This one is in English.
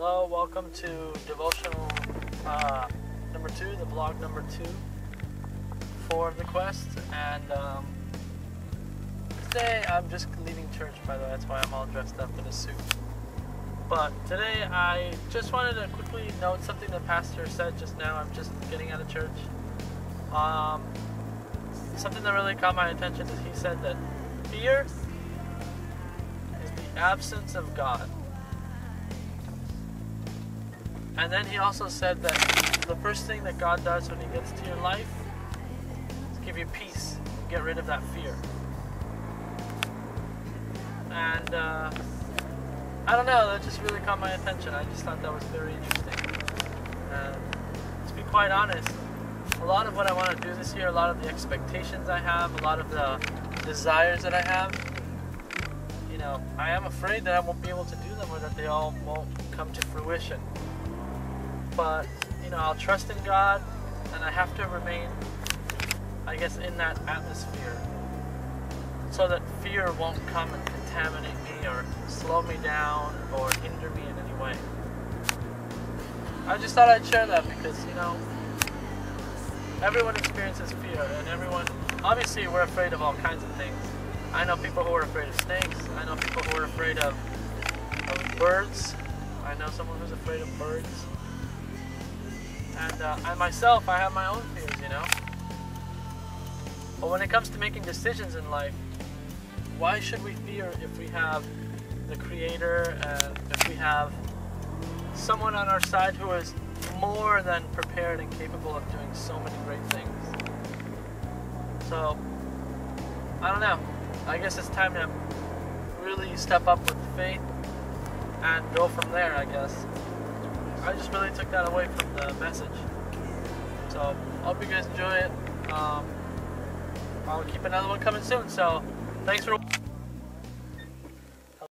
Hello, welcome to devotional number 2, the vlog number 2 for the Quest. And today I'm just leaving church, by the way. That's why I'm all dressed up in a suit. But today I just wanted to quickly note something the pastor said just now. I'm just getting out of church. Something that really caught my attention is he said that fear is the absence of God. And then he also said that the first thing that God does when he gets to your life is give you peace, get rid of that fear. And I don't know, that just really caught my attention. I just thought that was very interesting. And to be quite honest, a lot of what I want to do this year, a lot of the expectations I have, a lot of the desires that I have, you know, I am afraid that I won't be able to do them or that they all won't come to fruition. But, you know, I'll trust in God, and I have to remain, I guess, in that atmosphere so that fear won't come and contaminate me or slow me down or hinder me in any way. I just thought I'd share that because, you know, everyone experiences fear, and everyone, obviously we're afraid of all kinds of things. I know people who are afraid of snakes. I know people who are afraid of birds. I know someone who's afraid of birds. And I have my own fears, you know. But when it comes to making decisions in life, why should we fear if we have the Creator and if we have someone on our side who is more than prepared and capable of doing so many great things? So, I don't know. I guess it's time to really step up with faith and go from there, I guess. I just really took that away from the message. So, I hope you guys enjoy it. I'll keep another one coming soon, so thanks for watching.